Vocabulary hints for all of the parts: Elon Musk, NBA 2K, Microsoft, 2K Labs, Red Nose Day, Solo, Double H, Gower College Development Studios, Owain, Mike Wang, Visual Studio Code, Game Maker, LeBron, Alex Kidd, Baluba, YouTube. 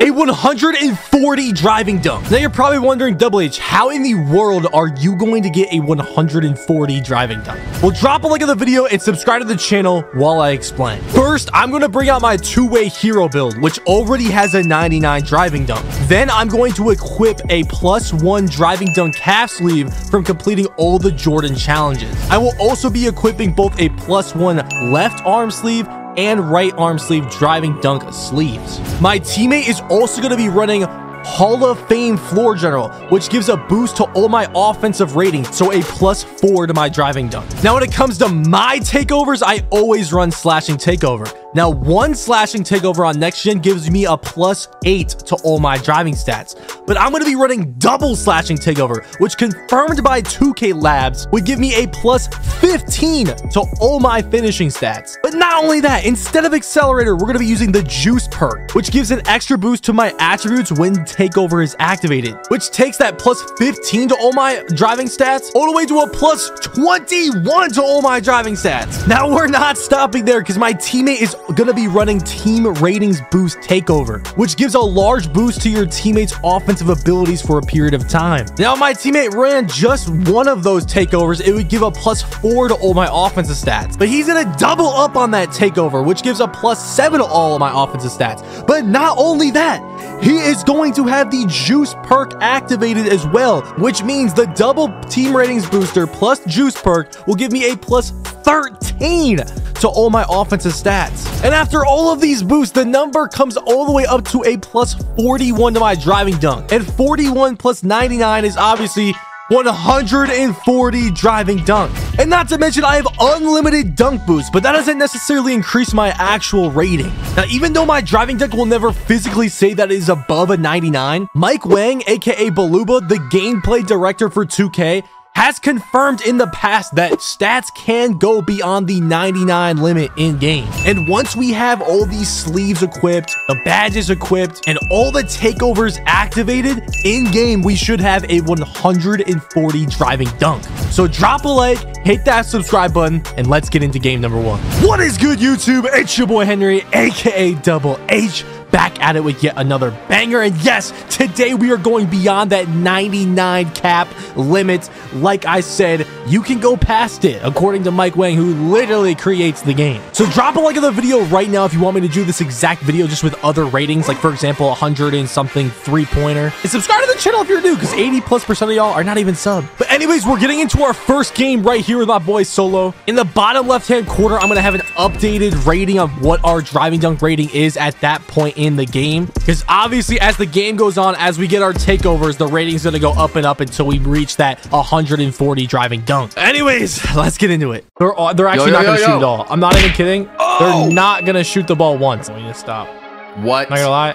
A 140 driving dunk. Now you're probably wondering, Double H, how in the world are you going to get a 140 driving dunk? Well, drop a like on the video and subscribe to the channel while I explain. First, I'm going to bring out my two-way hero build, which already has a 99 driving dunk. Then I'm going to equip a +1 driving dunk half sleeve from completing all the Jordan challenges. I will also be equipping both a +1 left arm sleeve and right arm sleeve driving dunk sleeves. My teammate is also going to be running Hall of Fame floor general, which gives a boost to all my offensive ratings, so a +4 to my driving dunk. Now when it comes to my takeovers, I always run slashing takeover. Now one slashing takeover on next gen gives me a +8 to all my driving stats, but I'm going to be running double slashing takeover, which confirmed by 2K Labs would give me a +15 to all my finishing stats. But not only that, instead of accelerator, we're going to be using the juice perk, which gives an extra boost to my attributes when takeover is activated, which takes that +15 to all my driving stats all the way to a +21 to all my driving stats. Now we're not stopping there, because my teammate is going to be running team ratings boost takeover, which gives a large boost to your teammates' offensive abilities for a period of time. Now my teammate ran just one of those takeovers, it would give a +4 to all my offensive stats, but he's going to double up on that takeover, which gives a +7 to all of my offensive stats. But not only that, he is going to have the juice perk activated as well, which means the double team ratings booster plus juice perk will give me a +13 to all my offensive stats. And after all of these boosts, the number comes all the way up to a +41 to my driving dunk. And 41 plus 99 is obviously 140 driving dunk. And not to mention, I have unlimited dunk boosts, but that doesn't necessarily increase my actual rating. Now, even though my driving dunk will never physically say that it is above a 99, Mike Wang, aka Baluba, the gameplay director for 2K, has confirmed in the past that stats can go beyond the 99 limit in game. And once we have all these sleeves equipped, the badges equipped, and all the takeovers activated in game, we should have a 140 driving dunk. So drop a like, hit that subscribe button, and let's get into game number one. What is good, YouTube? It's your boy Henry, aka Double H, back at it with yet another banger. And yes, today we are going beyond that 99 cap limit. Like I said, you can go past it, according to Mike Wang, who literally creates the game. So drop a like on the video right now if you want me to do this exact video just with other ratings, like for example 100 and something three-pointer. And subscribe to the channel if you're new, because 80+% of y'all are not even sub. But anyways, we're getting into our first game right here with my boy Solo. In the bottom left hand corner, I'm going to have an updated rating of what our driving dunk rating is at that point in the game, because obviously as the game goes on, as we get our takeovers, the rating's gonna go up and up until we reach that 140 driving dunk. Anyways, let's get into it. They're actually not gonna shoot at all. I'm not even kidding. Oh! They're not gonna shoot the ball once. Let me just stop. What? Not gonna lie.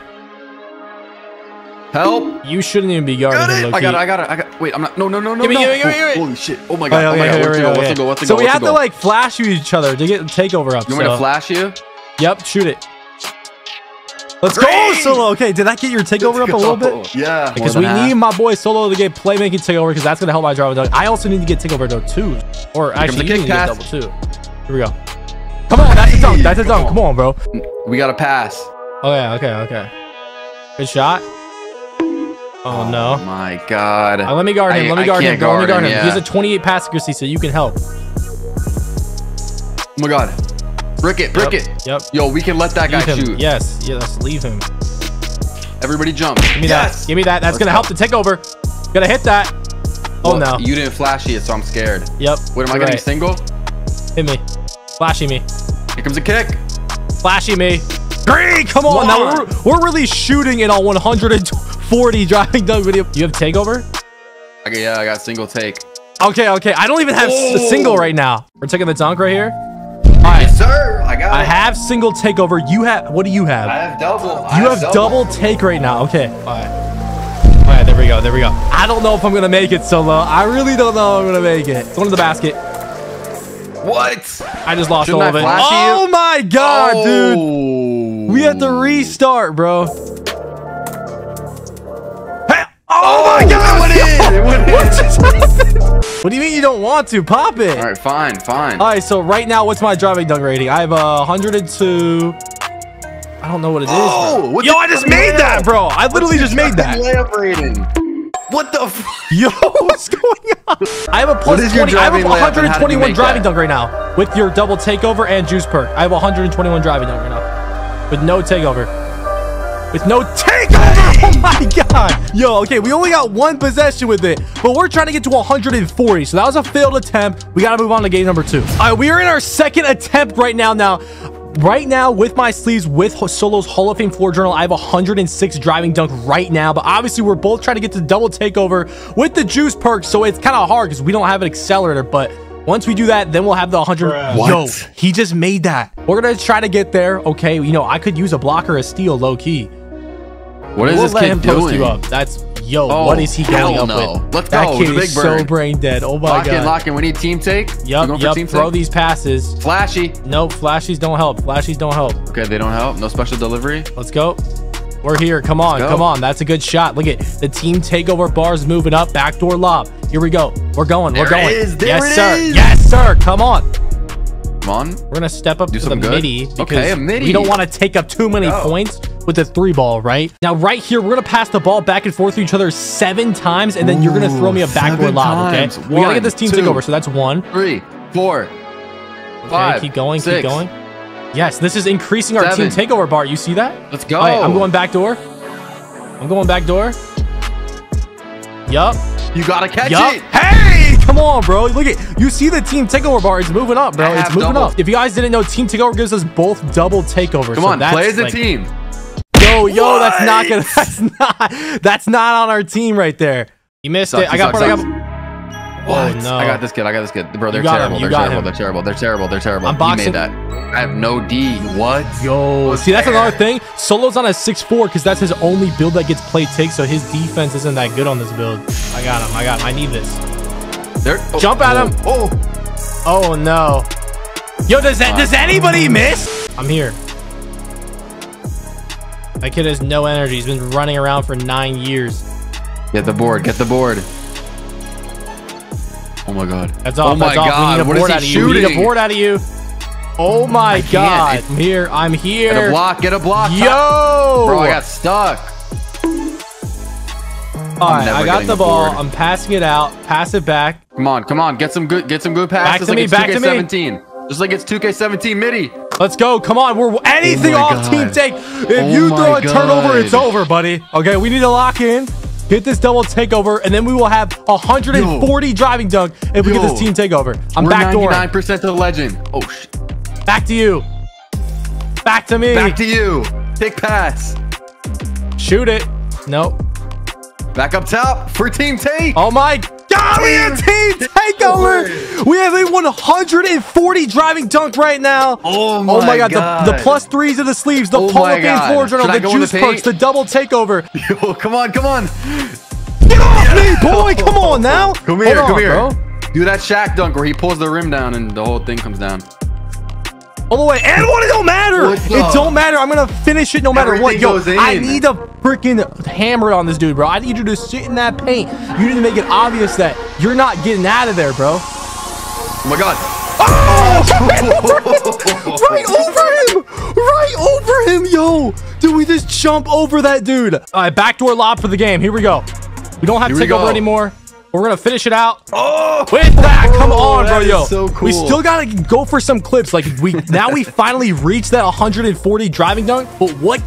Help! You shouldn't even be guarding him, Loki. I got it. Wait, I'm not. No. Give me. Holy shit! Oh my god! Oh my god! So we have to like flash you each other to get the takeover up. You want me to flash you? Yep. Shoot it. Let's go, Solo. Okay, did that get your takeover up a little bit? Yeah. Because we need my boy Solo to get playmaking takeover, because that's going to help my driving dunk. I also need to get takeover dunk too. Or actually, you need to get double too. Here we go. Come on, that's a dunk. That's a dunk. Come on, bro. We got to pass. Oh, yeah. Okay. Good shot. Oh, no. Oh, my God. Let me guard him. Let me guard him. Yeah. He has a 28 pass accuracy, so you can help. Oh, my God. Brick it. Yep. Yo, we can let that guy shoot. Yes. Let's leave him. Everybody jump. Give me that. That's going to help the takeover. Going to hit that. Oh, no. You didn't flashy it, so I'm scared. Yep. Wait, am I going to be single? Hit me. Flashy me. Here comes a kick. Flashy me. Three. Come on. Now we're really shooting in on 140 driving dunk video. You have takeover? Okay, yeah, I got single take. Okay. I don't even have a single right now. We're taking the dunk right here. Sir, I have single takeover. You have, what do you have? I have double. You have double take right now. Okay. All right, there we go. I don't know if I'm going to make it, Solo. I really don't know if I'm going to make it. It's one to the basket. What? I just lost all of it. Oh my God, dude. We have to restart, bro. Hey, oh my God. What just happened? What do you mean you don't want to? Pop it. All right, fine. All right, so right now, what's my driving dunk rating? I have 102. I don't know what it is. Oh, yo, I just made that, bro. I literally just made that. What the f? Yo, what's going on? I have a plus 20. I have a 121 driving dunk right now with your double takeover and juice perk. I have 121 driving dunk right now with no takeover. With no takeover! Oh my god! Yo, okay, we only got one possession with it, but we're trying to get to 140, so that was a failed attempt. We gotta move on to game number 2. All right, we are in our second attempt right now. With my sleeves, with Solo's Hall of Fame floor journal, I have 106 driving dunk right now, but obviously we're both trying to get to double takeover with the juice perk, so it's kind of hard because we don't have an accelerator, but once we do that, then we'll have the 100. What? Yo, he just made that. We're gonna try to get there, okay? You know, I could use a block or a steal low-key. What is this kid doing? That's, yo, what is he going up with? Let's go. That kid is so brain dead. Oh my god. Lock in. We need team take. Yep. Throw these passes. Flashy. No, flashies don't help. Flashies don't help. Okay, they don't help. No special delivery. Let's go. We're here. Come on. Come on. That's a good shot. Look at the team takeover bars moving up. Backdoor lob. Here we go. We're going. We're going. Yes, sir. Yes, sir. Come on. We're going to step up to the midi because we don't want to take up too many points with the 3-ball, right? Now, right here, we're going to pass the ball back and forth to each other 7 times, and then you're going to throw me a backdoor lob, okay? We got to get this team takeover, so that's 1, 3, 4, 5, keep going, keep going. Yes, this is increasing our team takeover bar. You see that? Let's go. Right, I'm going backdoor. I'm going backdoor. Yup. You got to catch it. Hey! Come on, bro. Look at you. See the team takeover bar. It's moving up, bro. It's moving up. If you guys didn't know, team takeover gives us both double takeovers. Come on, play as a team. Yo, yo, that's not gonna. That's not on our team right there. You missed it. I got. What? I got this kid. I got this kid, bro. They're terrible. They're terrible. They're terrible. They're terrible. They're terrible. I'm boxing. I have no D. What? Yo, see, that's another thing. Solo's on a 6'4" because that's his only build that gets play take. So his defense isn't that good on this build. I got him. I got him. I need this. Jump at him. Oh no. Yo, does anybody miss? I'm here. That kid has no energy. He's been running around for 9 years. Get the board. Get the board. Oh my god. That's off. Oh my god. What is he shooting? We need a board out of you. Oh my god. I'm here. I'm here. Get a block. Get a block. Yo. Bro, I got stuck. All right, I got the ball. I'm passing it out. Pass it back. Come on, come on. Get some good passes. Back to me. Back to me. Just like it's 2K17 midi. Let's go. Come on. We're anything off team take. If you throw a turnover, it's over, buddy. Okay, we need to lock in. Get this double takeover, and then we will have 140 driving dunk if we get this team takeover. I'm backdooring. 99% to the legend. Oh shit. Back to you. Back to me. Back to you. Take pass. Shoot it. Nope. Back up top for team take. Oh my god, we have team takeover. We have a 140 driving dunk right now. Oh my god. The +3s of the sleeves, the Hall of Fame floor journal, the juice perks, the double takeover. Yo, come on, come on. Get off me, boy. Come on now. Come here, come here. Bro. Do that Shaq dunk where he pulls the rim down and the whole thing comes down. All the way. And what? It don't matter. It don't matter. I'm going to finish it no matter what. Yo, I need a freaking hammer on this dude, bro. I need you to sit in that paint. You need to make it obvious that you're not getting out of there, bro. Oh, my God. Oh! Right over him. Right over him, yo. Dude, we just jump over that dude. All right, backdoor lob for the game. Here we go. We don't have takeover anymore. We're going to finish it out. Oh, with that. Come on, bro. Yo, so cool. We still got to go for some clips. Like we finally reached that 140 driving dunk. But what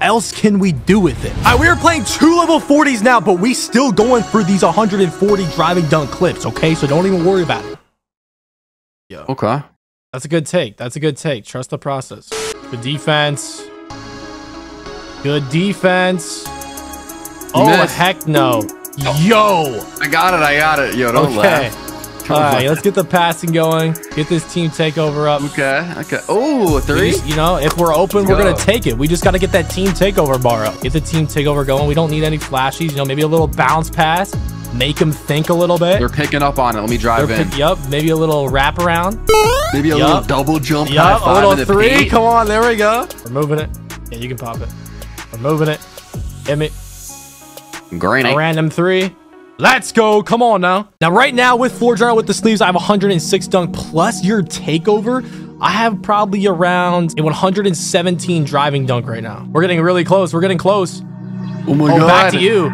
else can we do with it? All right, we are playing 2 level 40s now, but we still going for these 140 driving dunk clips. Okay, so don't even worry about it. Yeah. Okay. That's a good take. That's a good take. Trust the process. Good defense. Good defense. Oh, heck no. Yo, I got it. I got it. Yo, don't laugh. Come on. Let's get the passing going. Get this team takeover up. Okay. Oh, 3. You know, if we're open, we're going to take it. We just got to get that team takeover bar up. Get the team takeover going. We don't need any flashies. You know, maybe a little bounce pass. Make them think a little bit. They're picking up on it. Let me drive in. Yep. Maybe a little wrap around. Maybe a little double jump. Yep. A little 3. Come on. There we go. We're moving it. Yeah, you can pop it. We're moving it. Hit me. A random 3. Let's go. Come on now. Now, right now with floor journal with the sleeves, I have 106 dunk plus your takeover. I have probably around a 117 driving dunk right now. We're getting really close. We're getting close. Oh my God. Back to you.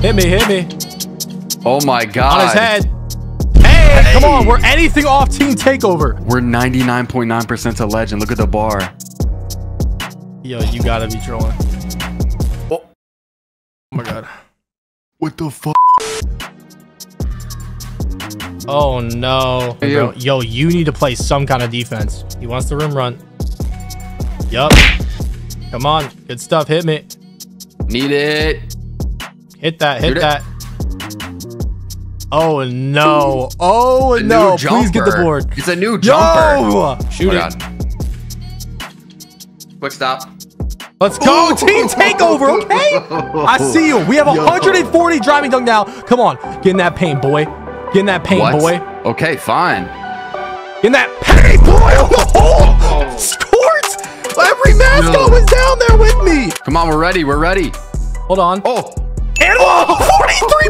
Hit me, hit me. Oh my God. On his head. Hey, come on. We're anything off team takeover. We're 99.9% to legend. Look at the bar. Yo, you gotta be trolling. Oh, oh my God. What the fuck? Oh no. Hey, yo. Yo, you need to play some kind of defense. He wants the rim run. Yup. Come on. Good stuff. Hit me. Need it. Hit that. Hit that. Oh no. Oh no. Please get the board. It's a new jumper. Yo! Shoot it. Quick stop. Let's go. Ooh. Team takeover. Okay. I see you. We have 140 driving dunk now. Come on. Get in that paint, boy. Get in that paint, boy. Okay, fine. Get in that paint, boy. Oh, Scorts. Every mascot was down there with me. Come on, we're ready. We're ready. Hold on. Oh. And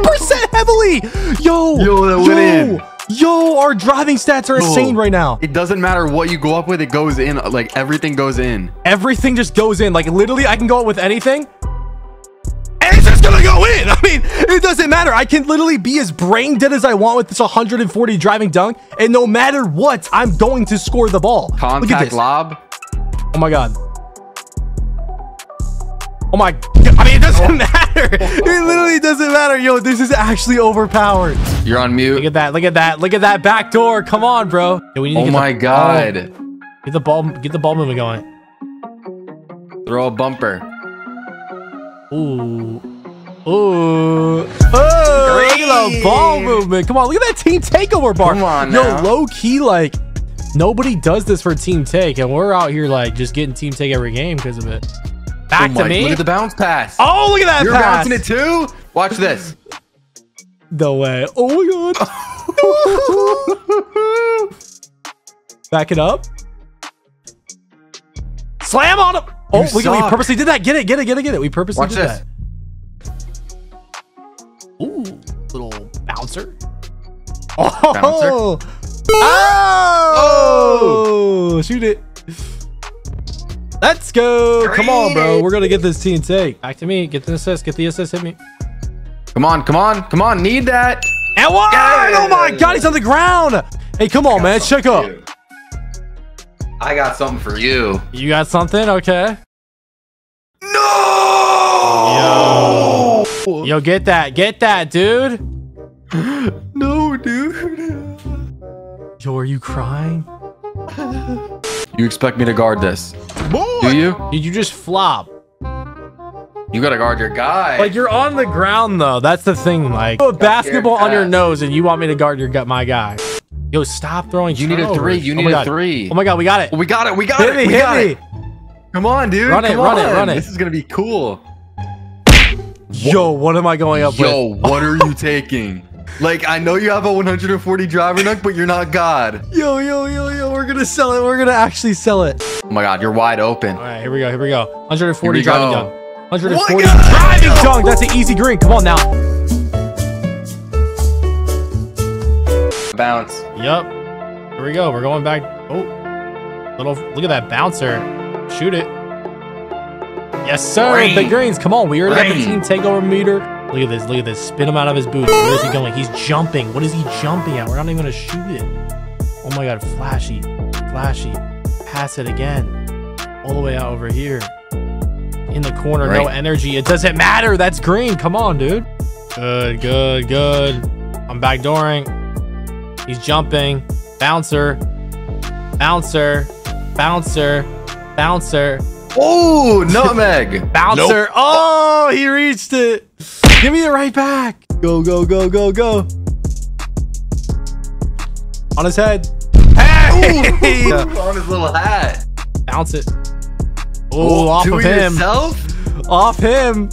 43% heavily. Yo. Yo, that went in. Yo, our driving stats are insane right now. It doesn't matter what you go up with. It goes in. Like, everything goes in. Everything just goes in. Like, literally, I can go up with anything. And it's just going to go in. I mean, it doesn't matter. I can literally be as brain dead as I want with this 140 driving dunk. And no matter what, I'm going to score the ball. Contact lob. Oh, my God. Oh, my God. I mean, it doesn't matter. It literally doesn't matter. Yo, this is actually overpowered. You're on mute. Look at that. Look at that. Look at that back door. Come on, bro. Yo, we need to get the ball. Get the ball movement going. Throw a bumper. Ooh. Ooh. Oh, look at the ball movement. Come on. Look at that team takeover bar. Come on, yo, low key, like, nobody does this for team take. And we're out here, like, just getting team take every game because of it. Back to me. Look at the bounce pass. Oh, look at that pass. You're bouncing it too? Watch this. No way. Oh, my God. Back it up. Slam on him. Oh, look at, we purposely did that. Get it, get it, get it, get it. We purposely did that. Ooh, little bouncer. Oh. Bouncer. Oh. Oh. Shoot it. Let's go. Great. Come on, bro. We're going to get this team take. Back to me. Get the assist. Get the assist. Hit me. Come on. Come on. Come on. Need that. And what? Oh, my God. He's on the ground. Hey, come on, man. Check up. I got something for you. You got something? Okay. No. Yo. Yo, get that. Get that, dude. No, dude. Yo, are you crying? You expect me to guard this? Boy. Do you? Did you just flop? You gotta guard your guy. Like, you're on the ground though. That's the thing. Like, you have a basketball on your nose, and you want me to guard your gut, my guy. Yo, stop throwing. You need a three. You need a three. Oh my God, we got it. We got it. We got it. Hit me. Come on, dude. Run it. Run it. Run it. This is gonna be cool. Yo, what am I going up with? Yo, what are you taking? Like, I know you have a 140 driver dunk, but you're not God. Yo, yo, yo, yo. We're going to sell it. We're going to actually sell it. Oh, my God. You're wide open. All right. Here we go. Here we go. 140 driving dunk. 140 driving dunk. That's an easy green. Come on now. Bounce. Yep. Here we go. We're going back. Oh. Look at that bouncer. Shoot it. Yes, sir. Green. The greens. Come on. We already have the team takeover meter. Look at this. Look at this. Spin him out of his boots. Where is he going? He's jumping. What is he jumping at? We're not even going to shoot it. Oh, my God. Flashy. Flashy. Pass it again. All the way out over here. In the corner. Great. No energy. It doesn't matter. That's green. Come on, dude. Good, good, good. I'm backdooring. He's jumping. Bouncer. Bouncer. Bouncer. Bouncer. Oh, nutmeg. Bouncer. Nope. Oh, he reached it. Give me it right back. Go, go, go, go, go. On his head. Hey! On his little hat. Bounce it. Oh, off of him. Yourself? Off him.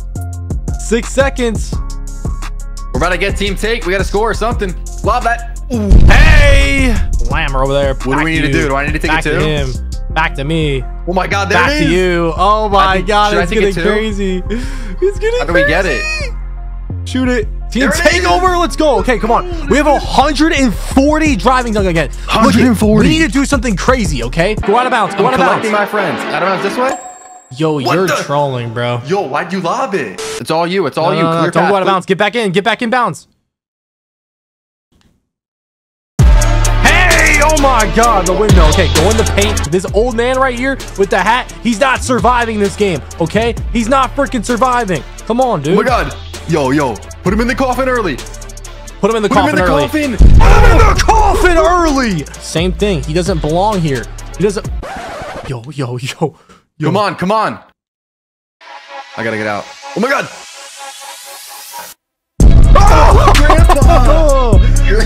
6 seconds. We're about to get team take. We got to score or something. Lob that. Ooh. Hey! Slammer over there. What do we need to do? Do I need to take it too? Back to him. Back to me. Oh my God, there it is. Back to you. Oh my God, it's getting crazy. It's getting crazy. How do we get it? Shoot it. Team takeover, let's go. Okay, come on. We have 140 driving dunk again. 140. We need to do something crazy, okay? Go out of bounds. Go out of bounds. My friends. Out of bounds this way? Yo, you're trolling, bro. Yo, why'd you lob it? It's all you. It's all you. Clear path. Don't go out of bounds. Get back in. Get back in bounds. Oh my god, the window. Okay, go in the paint. This old man right here with the hat, he's not surviving this game, okay? He's not freaking surviving. Come on, dude. Oh my god. Yo, yo. Put him in the coffin early. Put him in the coffin early. Put him in the coffin. Put him in the coffin early. Same thing. He doesn't belong here. He doesn't. Yo, yo, yo. Yo. Come on, come on. I gotta get out. Oh my god. Oh, grandpa.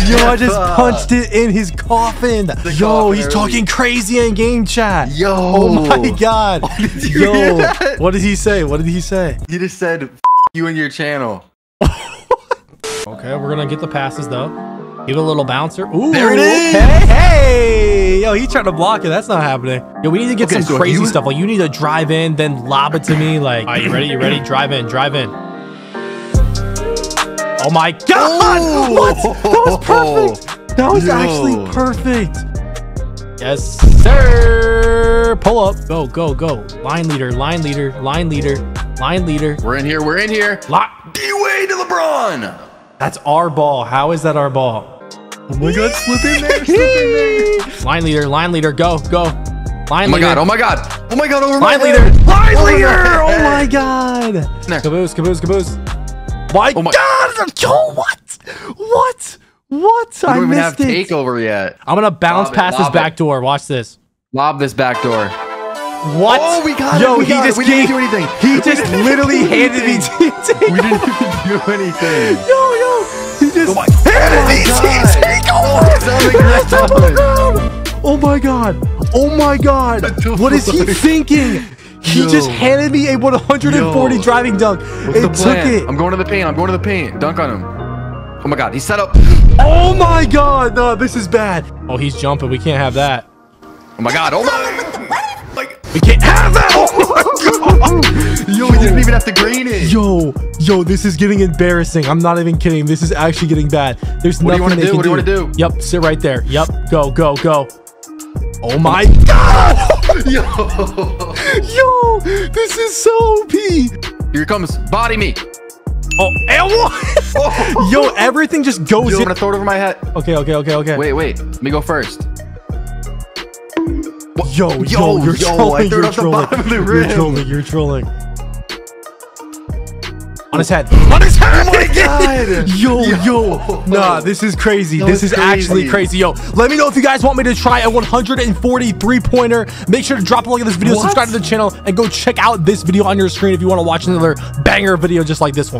Yo, I just punched it in his coffin. Yo, he's talking crazy in game chat. Yo. Oh my god. Yo, what did he say? What did he say? He just said, F you and your channel. Okay, we're going to get the passes, though. Give it a little bouncer. Ooh, there it is. Okay. Hey. Yo, he tried to block it. That's not happening. Yo, we need to get some crazy stuff. Like, you need to drive in, then lob it to me. Like, all right, you ready? You ready? Drive in. Drive in. Oh my god! Oh. What? That was perfect! That was actually perfect! Yes, sir! Pull up. Go, go, go. Line leader, line leader, line leader, line leader. We're in here, we're in here. D-Wade to LeBron! That's our ball. How is that our ball? Oh my god, slip in there, slip in there. Line leader, go, go. Line leader. Oh my god, oh my god. Oh my god, over my head. Line leader! Oh my god! Caboose, caboose, caboose. Oh my god! Yo, what? What? What? I missed it. We don't even have takeover yet. I'm gonna bounce past this back door. Watch this. Lob this back door. What? Oh, we got it. Yo, he just didn't do anything. He just literally handed me takeover. We didn't even do anything. Yo, yo. He just handed me takeover. Oh my god. Oh my god. What is he thinking? He just handed me a 140 driving dunk. It took it. I'm going to the paint. I'm going to the paint. Dunk on him. Oh, my God. He's set up. Oh, my God. No, this is bad. Oh, he's jumping. We can't have that. Oh, my God. Oh, my. Like, we can't have that. Oh, my God. Yo, we didn't even have to green it. Yo, yo, this is getting embarrassing. I'm not even kidding. This is actually getting bad. There's nothing they can do. What do you want to do? Yep. Sit right there. Yep. Go, go, go. Oh my god! Yo! Yo! This is so OP! Here comes. Body me! Oh, and what? Yo, everything just goes in. I'm gonna throw it over my head. Okay, okay, okay, okay. Wait, wait. Let me go first. What? Yo, yo, you're trolling. You're trolling. You're trolling. On his head. On his head! Oh my god! Yo, yo. Nah, this is crazy. This is actually crazy. Yo, let me know if you guys want me to try a 140 three-pointer. Make sure to drop a like on this video, subscribe to the channel, and go check out this video on your screen if you want to watch another banger video just like this one.